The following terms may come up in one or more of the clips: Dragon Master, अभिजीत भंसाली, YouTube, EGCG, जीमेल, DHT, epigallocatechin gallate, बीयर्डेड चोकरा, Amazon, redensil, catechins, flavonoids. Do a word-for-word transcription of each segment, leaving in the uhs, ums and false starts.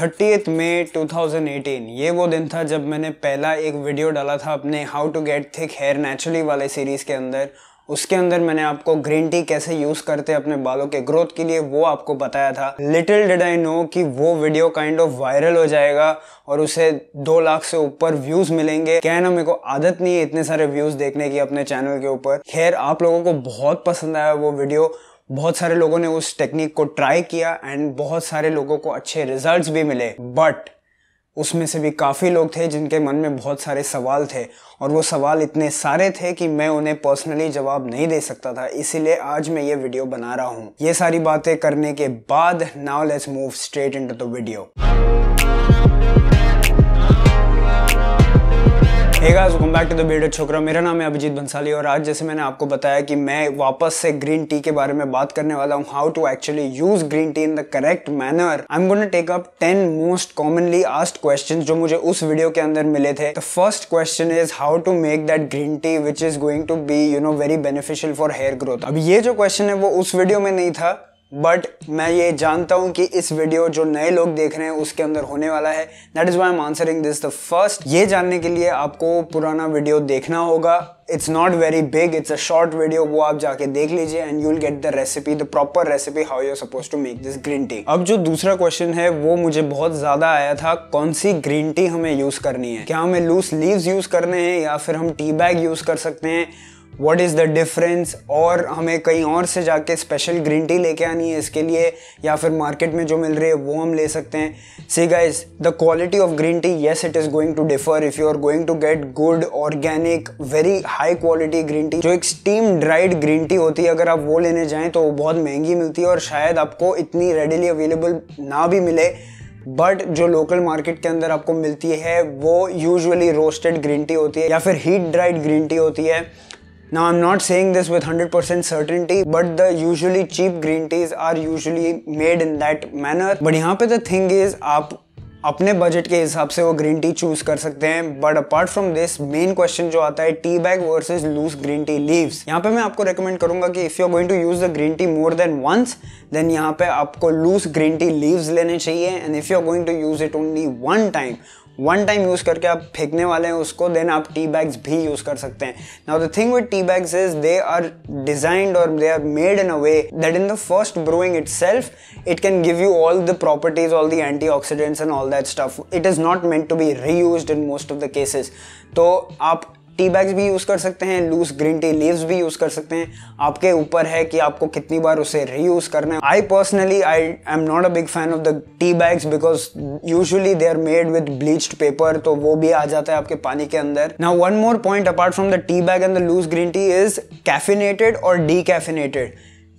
thirtieth May two thousand eighteen, ये वो दिन था जब मैंने पहला एक वीडियो डाला था अपने how to get thick hair naturally वाले सीरीज़ के अंदर। उसके अंदर मैंने आपको ग्रीन टी कैसे यूज़ करते हैं अपने बालों के ग्रोथ के लिए वो आपको बताया था। लिटिल डिड आई नो कि वो वीडियो काइंड ऑफ वायरल हो जाएगा और उसे दो लाख से ऊपर व्यूज़ मिलेंगे। क्या है ना, मेरे को आदत नहीं है इतने सारे व्यूज़ देखने की अपने चैनल के ऊपर। खैर, आप लोगों को बहुत पसंद आया वो वीडियो, बहुत सारे लोगों ने उस टेक्निक को ट्राई किया एंड बहुत सारे लोगों को अच्छे रिजल्ट्स भी मिले। बट उसमें से भी काफ़ी लोग थे जिनके मन में बहुत सारे सवाल थे और वो सवाल इतने सारे थे कि मैं उन्हें पर्सनली जवाब नहीं दे सकता था, इसीलिए आज मैं ये वीडियो बना रहा हूँ। ये सारी बातें करने के बाद now let's move straight into the video. Hey guys, welcome back to the बीयर्डेड चोकरा। मेरा नाम है अभिजीत भंसाली और आज जैसे मैंने आपको बताया कि मैं वापस से ग्रीन टी के बारे में बात करने वाला हूँ। How to actually use green tea in the correct manner. I am gonna take up ten most commonly asked questions जो मुझे उस वीडियो के अंदर मिले थे। The first question is how to make that green tea which is going to be you know very beneficial for hair growth. अब ये जो क्वेश्चन है वो उस वीडियो में नहीं था, बट मैं ये जानता हूँ कि इस वीडियो जो नए लोग देख रहे हैं उसके अंदर होने वाला है। That is why I am answering this the first. ये जानने के लिए आपको पुराना वीडियो देखना होगा। It's not very big, it's a short video, वो आप जाके देख लीजिए and you will get the recipe, the proper recipe how you are suppose to make this green tea. अब जो दूसरा क्वेश्चन है वो मुझे बहुत ज़्यादा आया था, कौन सी ग्रीन टी हमें यूज़ करनी है, क्या हमें लूज लीव्स यूज़ करने हैं या फिर हम टी बैग यूज़ कर सकते हैं, वॉट इज़ द डिफरेंस, और हमें कहीं और से जाके स्पेशल ग्रीन टी लेके आनी है इसके लिए या फिर मार्केट में जो मिल रही है वो हम ले सकते हैं। See guys, the quality of green tea, yes it is going to differ if you are going to get good organic very high quality green tea. जो एक स्टीम ड्राइड ग्रीन टी होती है, अगर आप वो लेने जाएँ तो वो बहुत महंगी मिलती है और शायद आपको इतनी रेडिली अवेलेबल ना भी मिले, बट जो लोकल मार्केट के अंदर आपको मिलती है वो यूजुअली रोस्टेड ग्रीन टी होती है या फिर हीट ड्राइड ग्रीन टी होती है। Now I'm not saying this with one hundred percent certainty, but the usually cheap green teas are usually made in that manner. But यहाँ पे the thing is, आप अपने बजट के हिसाब से वो ग्रीन टी चूज़ कर सकते हैं। But apart from this, main question जो आता है tea bag versus loose green tea leaves, यहाँ पे मैं आपको रेकमेंड करूँगा कि if you are going to use the green tea more than once, then यहाँ पे आपको लूज ग्रीन टी लीव्स लेने चाहिए। And if you are going to use it only one time, one time use करके आप फेंकने वाले हैं उसको, देन आप टी बैग्स भी यूज़ कर सकते हैं। Now the thing with tea bags is they are designed और they are made in a way that in the first brewing itself it can give you all the properties, all the antioxidants and all that stuff. It is not meant to be reused in most of the cases. तो आप tea bags भी use कर सकते हैं, loose green tea leaves भी use कर सकते हैं, आपके ऊपर है कि आपको कितनी बार उसे रीयूज़ करना है। I personally I am not a big fan of the tea bags because usually they are made with bleached paper, तो वो भी आ जाता है आपके पानी के अंदर। Now one more point apart from the tea bag and the loose green tea is caffeinated और डी कैफिनेटेड।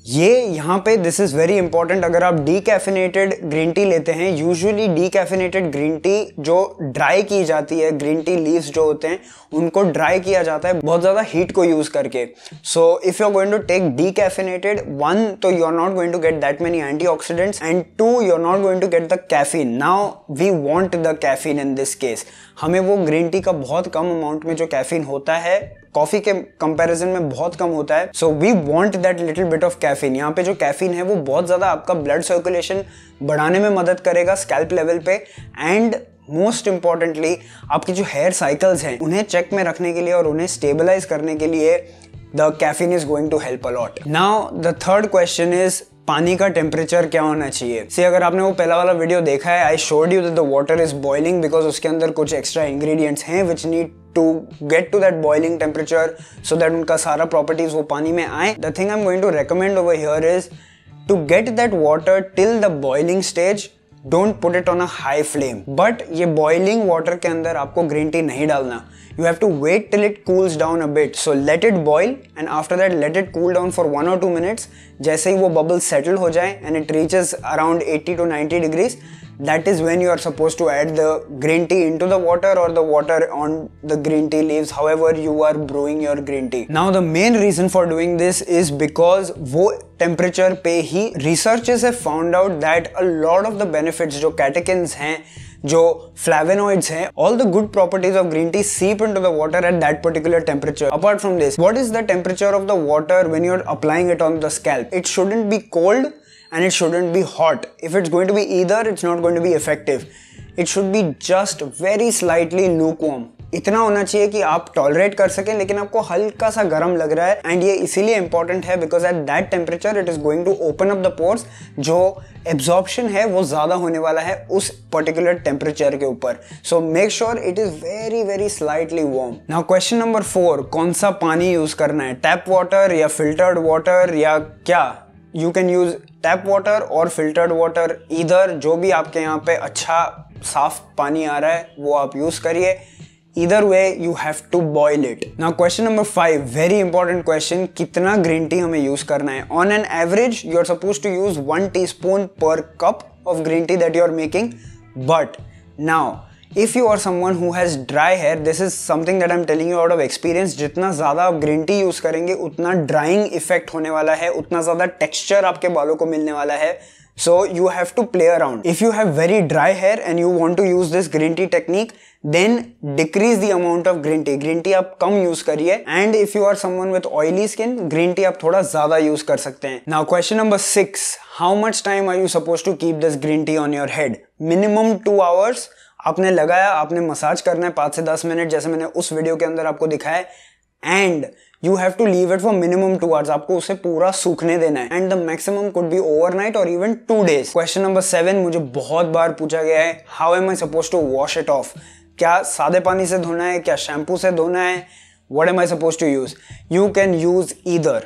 ये यहाँ पे दिस इज़ वेरी इंपॉर्टेंट। अगर आप डी कैफिनेटेड ग्रीन टी लेते हैं, usually decaffeinated green tea जो dry की जाती है, ग्रीन टी लीव्स जो होते हैं उनको ड्राई किया जाता है बहुत ज़्यादा हीट को यूज़ करके। So if you are going to take decaffeinated, one तो you are not going to get that many antioxidants and two you are not going to get the caffeine. Now we want the caffeine in this case. हमें वो green tea का बहुत कम amount में जो caffeine होता है coffee के comparison में बहुत कम होता है, so we want that little bit of caffeine. यहाँ पे जो कैफीन है वो बहुत ज़्यादा आपका ब्लड सर्कुलेशन बढ़ाने में मदद करेगा स्कैल्प लेवल पे, एंड मोस्ट इम्पॉर्टेंटली आपकी जो हेयर साइकिल्स हैं उन्हें चेक में रखने के लिए और उन्हें स्टेबलाइज करने के लिए the caffeine is going to help a lot. Now the third question is पानी का टेम्परेचर क्या होना चाहिए। सी, अगर आपने वो पहला वाला वीडियो देखा है, I showed you that the water is boiling because उसके अंदर कुछ एक्स्ट्रा इंग्रेडिएंट्स हैं which need to get to that boiling temperature so that उनका सारा प्रॉपर्टीज वो पानी में आए। The thing I am going to recommend over here is to get that water till the boiling stage, don't put it on a high flame. But ये boiling water के अंदर आपको ग्रीन टी नहीं डालना, you have to wait till it cools down a bit. So let it boil and after that let it cool down for one और two minutes. जैसे ही वो बबल सेटल हो जाए and it reaches around eighty to ninety degrees, that is when you are supposed to add the green tea into the water or the water on the green tea leaves, however you are brewing your green tea. Now the main reason for doing this is because वो temperature पे ही researchers have found out that a lot of the benefits जो catechins हैं, जो flavonoids हैं, all the good properties of green tea seep into the water at that particular temperature. Apart from this, what is the temperature of the water when you are applying it on the scalp? It shouldn't be cold and it shouldn't be hot. If it's going to be either, it's not going to be effective. It should be just very slightly lukewarm. इतना होना चाहिए कि आप tolerate कर सकें लेकिन आपको हल्का सा गर्म लग रहा है, and ये इसीलिए important है because at that temperature it is going to open up the pores. जो absorption है वो ज़्यादा होने वाला है उस particular temperature के ऊपर. So make sure it is very very slightly warm. Now question number four, कौन सा पानी use करना है, tap water या filtered water या क्या? You can use tap water or filtered water, either. जो भी आपके यहाँ पे अच्छा साफ पानी आ रहा है वो आप use करिए. Either way, you have to boil it. Now, question number five, very important question. कितना green tea हमें use करना है? On an average, you are supposed to use one teaspoon per cup of green tea that you are making. But now, if you are someone who has dry hair, this is something that I'm telling you out of experience. जितना ज़्यादा आप green tea use करेंगे, उतना drying effect होने वाला है, उतना ज़्यादा texture आपके बालों को मिलने वाला है. So you have to play around. If you have very dry hair and you want to use this green tea technique, then decrease the amount of green tea. Green tea आप कम use करिए. And if you are someone with oily skin, green tea आप थोड़ा ज़्यादा use कर सकते हैं. Now question number six, how much time are you supposed to keep this green tea on your head? Minimum two hours. आपने लगाया, आपने massage करना है पाँच से दस मिनट जैसे मैंने उस वीडियो के अंदर आपको दिखाया. And you have to leave it for minimum two hours. आपको उसे पूरा सूखने देना है. And the maximum could be overnight or even two days. Question number seven मुझे बहुत बार पूछा गया है, how am I supposed to wash it off? क्या सादे पानी से धोना है, क्या शैम्पू से धोना है? What am I supposed to use? You can use either.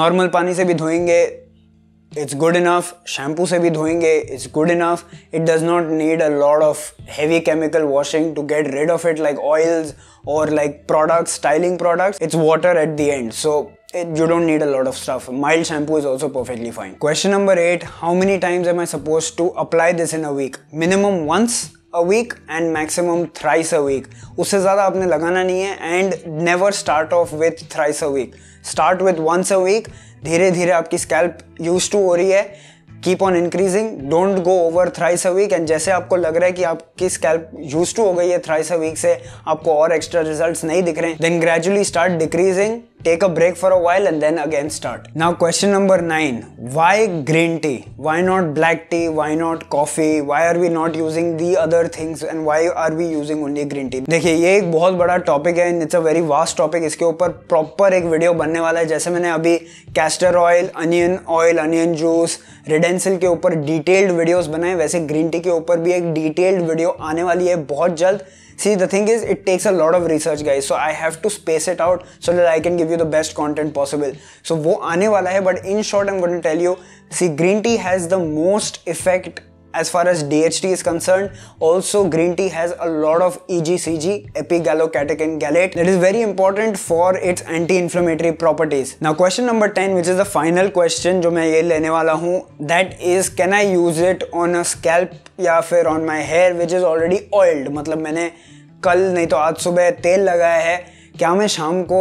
Normal पानी से भी धोएंगे, it's good enough. शैम्पू से भी धोएंगे, it's good enough. It does not need a lot of heavy chemical washing to get rid of it, like oils or like products, styling products. It's water at the end, so it, you don't need a lot of stuff. Mild shampoo is also perfectly fine. Question number eight, how many times am I supposed to apply this in a week? Minimum once a week and maximum thrice a week. उससे ज़्यादा आपने लगाना नहीं है, and never start off with thrice a week. Start with once a week. धीरे धीरे आपकी scalp used to हो रही है. Keep on increasing. Don't go over thrice a week. And जैसे आपको लग रहा है कि आपकी scalp used to हो गई है thrice a week से, आपको और extra results नहीं दिख रहे हैं, then gradually start decreasing. Take a break for a while and then again start. Now question number nine, why green tea? Why not black tea? Why not coffee? Why are we not using the other things and why are we using only green tea? देखिए ये एक बहुत बड़ा topic है and it's a very vast topic. इसके ऊपर proper एक video बनने वाला है जैसे मैंने अभी castor oil, onion oil, onion juice, redensil के ऊपर detailed videos बनाए, वैसे green tea के ऊपर भी एक detailed video आने वाली है बहुत जल्द. See, the thing is, it takes a lot of research, guys. So I have to space it out so that I can give you the best content possible. So वो आने वाला है, but in short, I'm going to tell you. See, green tea has the most effect as far as D H T is concerned. Also, green tea has a lot of E G C G, epigallocatechin gallate, that is very important for its anti-inflammatory properties. Now, question number ten, which is the final question, जो मैं ये लेने वाला हूँ, that is, can I use it on a scalp या फिर on my hair, which is already oiled? मतलब मैंने कल नहीं तो आज सुबह तेल लगाया है, क्या मैं शाम को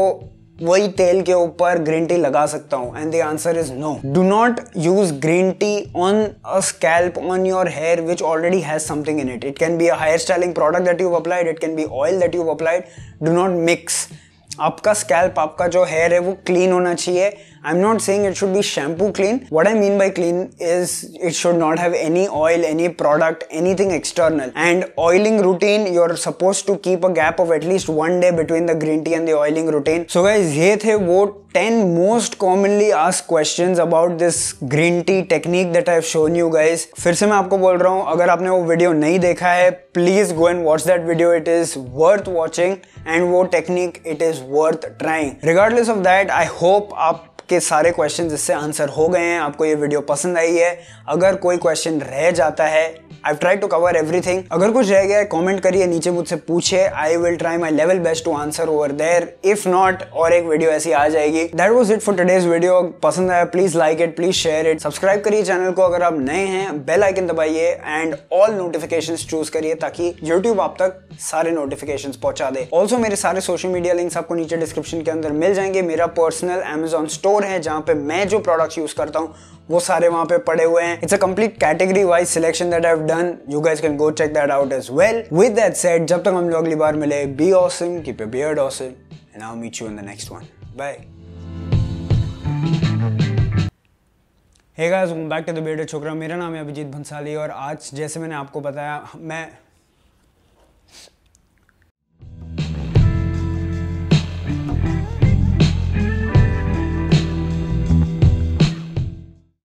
वही तेल के ऊपर green tea लगा सकता हूँ? And the answer is no. Do not use green tea on a scalp, on your hair, which already has something in it. It can be a hairstyling product that you've applied. It can be oil that you've applied. Do not mix. आपका scalp, आपका जो hair है वो clean होना चाहिए. I'm not saying it should be shampoo clean. What I mean by clean is it should not have any oil, any product, anything external. And oiling routine, you're supposed to keep a gap of at least one day between the green tea and the oiling routine. So guys, ये थे वो ten most commonly asked questions about this green tea technique that I've shown you guys. फिर से मैं आपको बोल रहा हूँ, अगर आपने वो वीडियो नहीं देखा है, please go and watch that video. It is worth watching and वो technique it is worth trying. Regardless of that, I hope आप के सारे क्वेश्चन इससे आंसर हो गए हैं, आपको ये वीडियो पसंद आई है. अगर कोई क्वेश्चन रह जाता है, I've tried to cover everything. अगर कुछ रह गया है कमेंट करिए नीचे, मुझसे पूछे, I will try my level best to answer over there. If not, और एक वीडियो ऐसी आ जाएगी. That was it for today's video. पसंद आया please like it, please share it. Subscribe करिए चैनल को अगर आप नए हैं, बेल आइकन दबाइए and all notifications चूज करिए ताकि YouTube आप तक सारे notifications पहुंचा दे. Also मेरे सारे social media links आपको नीचे description के अंदर मिल जाएंगे. मेरा personal Amazon store है जहाँ पे मैं जो products use करता हूँ वो सारे वहाँ पे पड़े हुए हैं. It's a complete category wise selection that I've done. You guys can go check that out as well. With that said, जब तक हम लोग अगली बार मिले, be awesome, keep your beard awesome, and I'll meet you in the next one. Bye. Hey guys, welcome back to the bearded Chokra. मेरा नाम है अभिजीत भंसाली और आज जैसे मैंने आपको बताया, मैं